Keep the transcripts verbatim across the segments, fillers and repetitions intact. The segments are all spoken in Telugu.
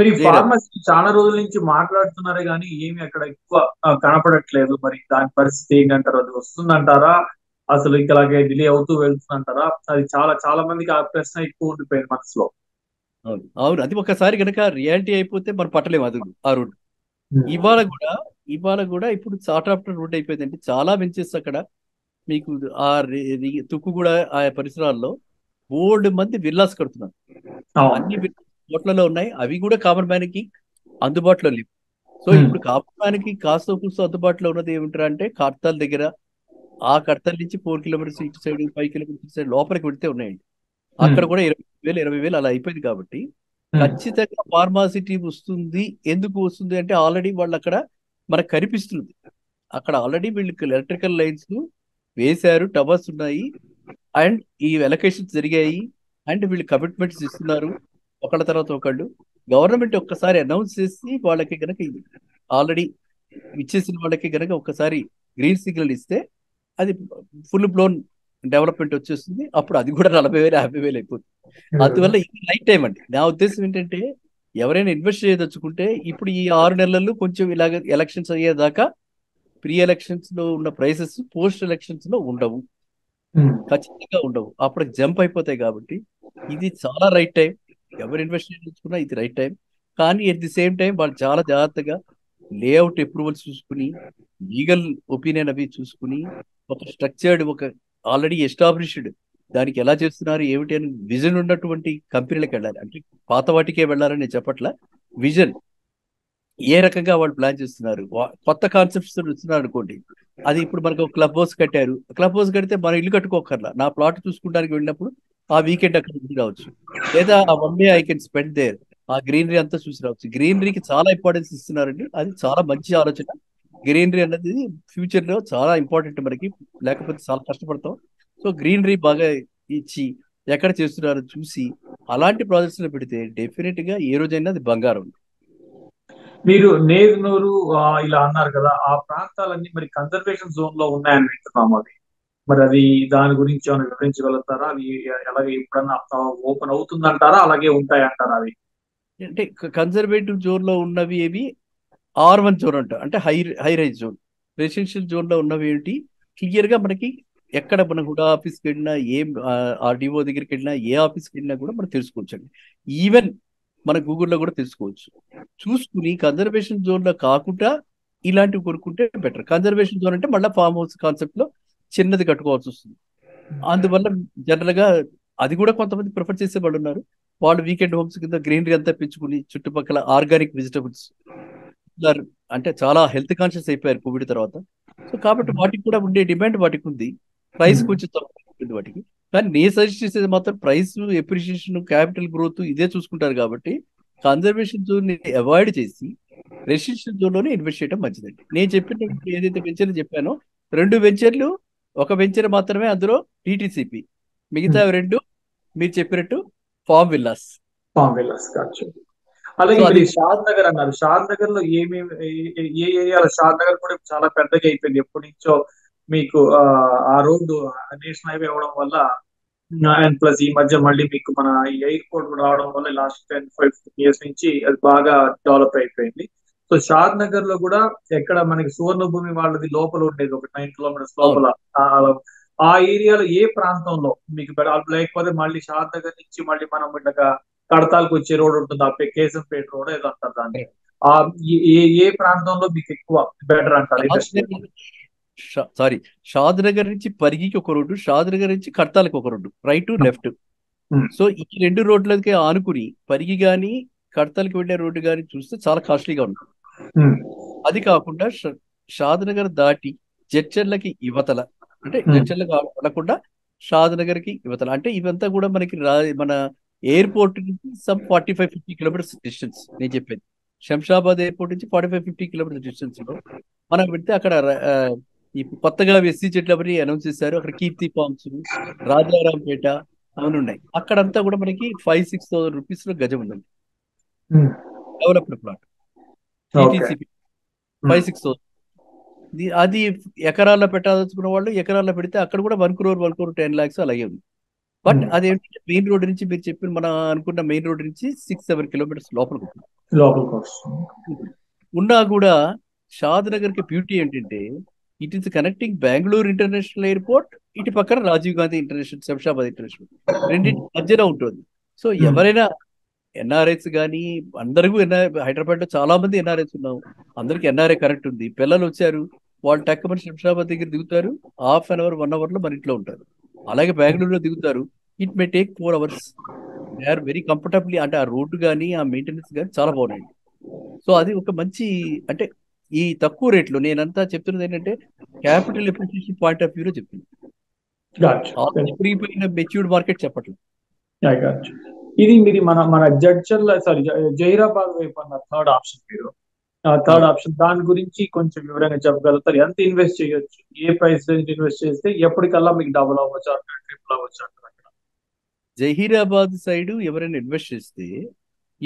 మరి ఫార్మసీ చాలా రోజుల నుంచి మాట్లాడుతున్నారు కానీ ఏమి అక్కడ ఎక్కువ కనపడట్లేదు. మరి దాని పరిస్థితి ఏంటంటారు? అది వస్తుందంటారా? అసలు ఇలాగే డిలే అవుతూ వెళ్తుందంటారా? అది చాలా చాలా మందికి ఆ ప్రశ్న ఎక్కువ ఉండిపోయింది మనసులో. అవును, అది ఒకసారి కనుక రియాలిటీ అయిపోతే మనం పట్టలేము అది ఆ రూట్. ఇవాళ కూడా ఇవాళ కూడా ఇప్పుడు చార్ట్ ఆఫ్టర్ రూట్ అయిపోయిందంటే చాలా బెంచెస్ అక్కడ మీకు ఆ తుక్కు కూడా ఆ పరిసరాల్లో బోర్డు మంది విల్లాస్ కడుతున్నారు. అన్ని హోటల్లో ఉన్నాయి, అవి కూడా కామన్ మ్యాన్ కి అందుబాటులో లేవు. సో ఇప్పుడు కామన్ మ్యాన్ కి కాస్త కూర్చో అందుబాటులో ఉన్నది ఏమిటారా అంటే కర్తల్ దగ్గర, ఆ కర్తల్ నుంచి ఫోర్ కిలోమీటర్స్ ఇటు సైడ్, ఫైవ్ కిలోమీటర్స్ సైడ్ లోపలికి వెళితే ఉన్నాయండి. అక్కడ కూడా ఇరవై వేలు ఇరవై వేలు అలా అయిపోయింది. కాబట్టి ఖచ్చితంగా ఫార్మాసిటీ వస్తుంది. ఎందుకు వస్తుంది అంటే ఆల్రెడీ వాళ్ళు అక్కడ మనకు కనిపిస్తుంది. అక్కడ ఆల్రెడీ వీళ్ళకి ఎలక్ట్రికల్ లైన్స్ వేశారు, టవర్స్ ఉన్నాయి, అండ్ ఈ ఎలకేషన్స్ జరిగాయి, అండ్ వీళ్ళు కమిట్మెంట్స్ ఇస్తున్నారు ఒకళ్ళ తర్వాత ఒకళ్ళు. గవర్నమెంట్ ఒక్కసారి అనౌన్స్ చేసి వాళ్ళకి కనుక ఆల్రెడీ ఇచ్చేసిన వాళ్ళకి కనుక ఒక్కసారి గ్రీన్ సిగ్నల్ ఇస్తే అది ఫుల్ బ్లోన్ డెవలప్మెంట్ వచ్చేస్తుంది. అప్పుడు అది కూడా నలభై వేలు యాభై వేలు అయిపోతుంది. అందువల్ల ఇది రైట్ టైం అండి. నా ఉద్దేశం ఏంటంటే ఎవరైనా ఇన్వెస్ట్ చేయదలుచుకుంటే ఇప్పుడు ఈ ఆరు నెలల్లో కొంచెం ఇలాగ ఎలక్షన్స్ అయ్యేదాకా ప్రీ ఎలక్షన్స్ లో ఉన్న ప్రైసెస్ పోస్ట్ ఎలక్షన్స్ లో ఉండవు, ఖచ్చితంగా ఉండవు. అప్పుడు జంప్ అయిపోతాయి. కాబట్టి ఇది చాలా రైట్ టైం. ఎవరు ఇన్వెస్ట్ చేయించుకున్నా ఇది రైట్ టైం. కానీ ఎట్ ది సేమ్ టైం వాళ్ళు చాలా జాగ్రత్తగా లేఅవుట్ అప్రూవల్స్ చూసుకుని, లీగల్ ఒపీనియన్ అవి చూసుకుని, ఒక స్ట్రక్చర్డ్, ఒక ఆల్రెడీ ఎస్టాబ్లిష్డ్ దానికి ఎలా చేస్తున్నారు ఏమిటి అని విజన్ ఉన్నటువంటి కంపెనీలకు వెళ్ళాలి. అంటే పాత వాటికే వెళ్ళాలని నేను చెప్పట్లా, విజన్ ఏ రకంగా వాళ్ళు ప్లాన్ చేస్తున్నారు, కొత్త కాన్సెప్ట్స్ వస్తున్నారు అనుకోండి. అది ఇప్పుడు మనకు క్లబ్ హౌస్ కట్టారు, క్లబ్ హౌస్ కడితే మనం ఇల్లు కట్టుకోకర్లా, నా ప్లాట్ చూసుకుంటానికి వెళ్ళినప్పుడు ఆ వీకెండ్ అక్కడ చూసి రావచ్చు, లేదా ఆ one day I can spend there, ఆ గ్రీనరీ అంతా చూసి రావచ్చు. గ్రీనరీకి చాలా ఇంపార్టెన్స్ ఇస్తున్నారండి. అది చాలా మంచి ఆలోచన. గ్రీనరీ అనేది ఫ్యూచర్ లో చాలా ఇంపార్టెంట్ మనకి, లేకపోతే చాలా కష్టపడతాం. సో గ్రీనరీ బాగా ఇచ్చి ఎక్కడ చేస్తున్నారో చూసి అలాంటి ప్రాజెక్ట్స్ లో పెడితే డెఫినెట్ గా ఏ రోజైనా అది బంగారం. మీరు నేరునూరు ఇలా అన్నారు కదా, ఆ ప్రాంతాలన్నీ మరి కన్జర్వేషన్ జోన్ లో ఉన్నాయని వింటున్నాము. అది మరి అది దాని గురించి ఏమైనా వివరించగలుగుతారా? అది అలాగే ఎప్పుడన్నా ఓపెన్ అవుతుందంటారా, అలాగే ఉంటాయంటారా? అవి అంటే కన్జర్వేటివ్ జోన్ లో ఉన్నవి ఏవి ఆర్ వన్ జోన్ అంటారు, అంటే high high rise zone. Residential zone లో ఉన్నవి ఏంటి క్లియర్ గా మనకి ఎక్కడ మనం కూడా ఆఫీస్కి వెళ్ళినా, ఏం ఆర్డీఓ దగ్గరికి వెళ్ళినా, ఏ ఆఫీస్కి వెళ్ళినా కూడా మనం తెలుసుకోవచ్చండి. ఈవెన్ మన గూగుల్లో కూడా తెలుసుకోవచ్చు. చూసుకుని కన్జర్వేషన్ జోన్లో కాకుండా ఇలాంటివి కొనుక్కుంటే బెటర్. కన్జర్వేషన్ జోన్ అంటే మళ్ళీ ఫామ్ హౌస్ కాన్సెప్ట్ లో చిన్నది కట్టుకోవాల్సి వస్తుంది. అందువల్ల జనరల్ గా అది కూడా కొంతమంది ప్రిఫర్ చేసే వాళ్ళు ఉన్నారు. వాళ్ళు వీకెండ్ హోమ్స్ కింద గ్రీనరీ అంతా పెంచుకుని చుట్టుపక్కల ఆర్గానిక్ వెజిటబుల్స్, అంటే చాలా హెల్త్ కాన్షియస్ అయిపోయారు కోవిడ్ తర్వాత. సో కాబట్టి వాటికి కూడా ఉండే డిమాండ్ వాటికి ఉంది, ప్రైస్ కొంచెం తగ్గుతుంది వాటికి. కానీ నేను సజెస్ట్ చేసేది మాత్రం ప్రైస్ ఎప్రిషియేషన్, క్యాపిటల్ గ్రోత్ ఇదే చూసుకుంటారు. కాబట్టి కన్జర్వేషన్ జోన్ ని అవాయిడ్ చేసి రెసిడెన్షియల్ జోన్ లోనే ఇన్వెస్ట్ చేయడం మంచిదండి. నేను చెప్పిన ఏదైతే వెంచర్లు చెప్పానో రెండు వెంచర్లు, ఒక వెంచర్ మాత్రమే అందులో టీటీసీపీ, మిగతా రెండు మీరు చెప్పినట్టు ఫామ్ విల్లాస్. ఫామ్ విల్లాస్ అలాగే షాద్ నగర్ అన్నారు. షాద్ నగర్ లో ఏమేమి ఏ ఏరియాలో? షాద్ నగర్ కూడా చాలా పెద్దగా అయిపోయింది. ఎప్పటి నుంచో మీకు ఆ రోడ్డు నేషనల్ హైవే అవడం వల్ల, అండ్ ప్లస్ ఈ మధ్య మళ్ళీ మీకు మన ఎయిర్పోర్ట్ కూడా రావడం వల్ల last ten five fifteen years నుంచి అది బాగా డెవలప్ అయిపోయింది. సో షాద్ నగర్ లో కూడా ఎక్కడ మనకి సువర్ణ భూమి వాళ్ళది లోపల ఉండేది, ఒక నైన్ కిలోమీటర్స్ లోపల, ఆ ఏరియాలో ఏ ప్రాంతంలో మీకు లేకపోతే మళ్ళీ షాద్ నగర్ నుంచి మళ్ళీ మనం ఇట్లా కడతాలకు వచ్చే రోడ్ ఉంటుంది, ఆ కేసంపేట రోడ్ ఏదో అంటారు దాన్ని. ఆ ఏ ప్రాంతంలో మీకు ఎక్కువ బెటర్ అంటారు? సారీ, షాద్ నగర్ నుంచి పరిగికి ఒక రోడ్డు, షాద్ నగర్ నుంచి కడతాలకు ఒక రోడ్డు, రైట్ లెఫ్ట్. సో ఈ రెండు రోడ్లకి ఆనుకుని పరిగి గాని కడతాలకు వెళ్లే రోడ్డు గాని చూస్తే చాలా కాస్ట్లీగా ఉంటుంది. అది కాకుండా షాద్ నగర్ దాటి జడ్చర్లకి యువతల, అంటే జడ్చర్లకు అనకుండా షాద్ నగర్ కి యువతల, అంటే ఇవంతా కూడా మనకి మన ఎయిర్పోర్ట్ నుంచి some forty five fifty kilometres distance. నేను చెప్పేది శంషాబాద్ ఎయిర్పోర్ట్ నుంచి forty five fifty kilometres distance లో మనం పెడితే అక్కడ ఇప్పుడు కొత్తగా ఎస్సీ చెట్లు అవన్నీ అనౌన్స్ చేశారు. అక్కడ కీర్తి ఫార్మ్స్, రాజారాంపేట అవన్నీ ఉన్నాయి. అక్కడంతా కూడా మనకి ఫైవ్ సిక్స్ థౌసండ్ రూపీస్ లో గజం ఉందండి, developed plot five six thousand అది ఎకరాల్లో పెట్టాల్సుకున్న వాళ్ళు ఎకరాల్లో పెడితే అక్కడ కూడా one crore one crore ten lakhs అలాగే ఉంది. బట్ అదేంటంటే మెయిన్ రోడ్ నుంచి మీరు చెప్పిన మనం అనుకున్న మెయిన్ రోడ్ నుంచి సిక్స్ సెవెన్ కిలోమీటర్స్ లోపలికి లోపలికి ఉన్నా కూడా షాద్ నగర్ కి బ్యూటీ ఏంటంటే it is connecting Bengaluru international airport, ఇటు పక్కన రాజీవ్ గాంధీ ఇంటర్నేషనల్, శంషాబాద్ ఇంటర్నేషనల్, రెండింటి మధ్యన ఉంటుంది. సో ఎవరైనా ఎన్ఆర్ఐస్ కానీ అందరికీ ఎన్ఆర్ఐ, హైదరాబాద్ లో చాలా మంది ఎన్ఆర్ఐస్ ఉన్నాము, అందరికి ఎన్ఆర్ఐ కరెక్ట్ ఉంది. పిల్లలు వచ్చారు వాళ్ళు టక్కమని శంషాబాద్ దగ్గర దిగుతారు, half an hour one hour లో మన ఇంట్లో ఉంటారు. అలాగే బెంగళూరులో దిగుతారు, it may take four hours. They are very comfortably, అంటే ఆ రోడ్డు కానీ ఆ మెయింటెనెన్స్ కానీ చాలా బాగున్నాయండి. సో అది ఒక మంచి, అంటే ఈ తక్కువ రేట్లు నేనంతా చెప్తున్నది ఏంటంటే క్యాపిటల్ ఎఫిషియన్సీ పాయింట్ ఆఫ్ వ్యూలో చెప్తున్నాను, మెచ్యూర్డ్ మార్కెట్ చెప్పట్లేదు. ఇది మీరు మన మన జడ్చర్ల సారీ జైరాబాద్ వైపు అన్న థర్డ్ ఆప్షన్, మీరు థర్డ్ ఆప్షన్ దాని గురించి కొంచెం వివరంగా చెప్పగలుగుతారు? ఎంత ఇన్వెస్ట్ చేయొచ్చు, ఏ ప్రైస్ రేంజ్ ఇన్వెస్ట్ చేస్తే ఎప్పటికల్లా మీకు డబుల్ అవ్వచ్చు అంటారు, ట్రిపుల్ అవ్వచ్చు అంటారు? అక్కడ జహీరాబాద్ సైడ్ ఎవరైనా ఇన్వెస్ట్ చేస్తే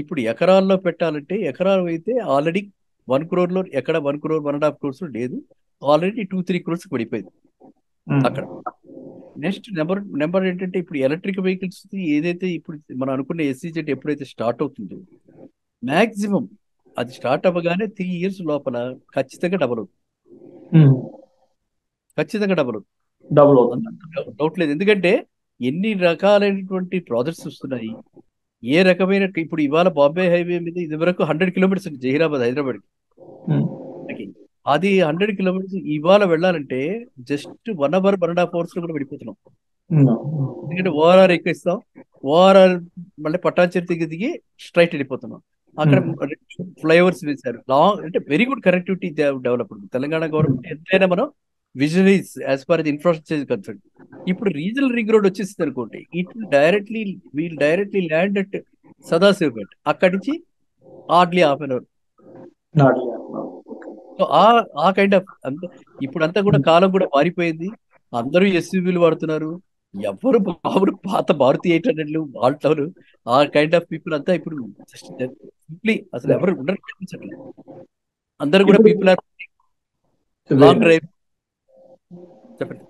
ఇప్పుడు ఎకరాల్లో పెట్టాలంటే, ఎకరాలు అయితే ఆల్రెడీ వన్ క్రోర్ లో ఎక్కడ one crore one and half crores లేదు, ఆల్రెడీ టూ త్రీ క్రోర్స్ పడిపోయింది అక్కడ. నెక్స్ట్ నెంబర్ నెంబర్ ఏంటంటే ఇప్పుడు ఎలక్ట్రిక్ వెహికల్స్ ఏదైతే ఇప్పుడు మనం అనుకున్న ఎస్సీజెడ్ ఎప్పుడైతే స్టార్ట్ అవుతుందో మ్యాక్సిమం అది స్టార్ట్ అవ్వగానే త్రీ ఇయర్స్ లోపల ఖచ్చితంగా డబల్ అవుతుంది, ఖచ్చితంగా డబల్ అవుతుంది, డబల్ అవుతుంది, డౌట్ లేదు. ఎందుకంటే ఎన్ని రకాలైనటువంటి ప్రాజెక్ట్స్ వస్తున్నాయి, ఏ రకమైన. ఇప్పుడు ఇవాళ బాంబే హైవే మీద ఇది వరకు హండ్రెడ్ కిలోమీటర్స్ ఉంది జహీరాబాద్ హైదరాబాద్కి, అది హండ్రెడ్ కిలోమీటర్స్ ఇవాళ వెళ్ళాలంటే just one hour one and half hours లో కూడా వెళ్ళిపోతున్నాం. ఎందుకంటే ఓఆర్ఆర్ ఎక్కువ ఇస్తాం, ఓఆర్ఆర్ మళ్ళీ పట్టాచేరు దిగి దిగి స్ట్రైట్ వెళ్ళిపోతున్నాం. అక్కడ ఫ్లైఓవర్స్ వేశారు, లాంగ్, అంటే very good connectivity develop. Telangana government ఎంతైనా మనం visionaries as far as infrastructure concern. ఇప్పుడు రీజనల్ రింగ్ రోడ్ వచ్చేసింది అనుకోండి, it directly will directly land at Sadasivpet, అక్కడి నుంచి hardly half an hour. So ఆ కైండ్ ఆఫ్, అంత ఇప్పుడంతా కూడా కాలం కూడా మారిపోయింది, అందరూ ఎస్యూవీలు వాడుతున్నారు, ఎవరు బాబు పాత మారుతి ఎయిట్ హండ్రెడ్లు వాల్టోలు ఆ కైండ్ ఆఫ్ పీపుల్ అంతా ఇప్పుడు సింప్లీ అసలు ఎవరు ఉండరు, అందరు కూడా పీపుల్ ఆర్ లాంగ్ డ్రైవ్. చెప్పండి.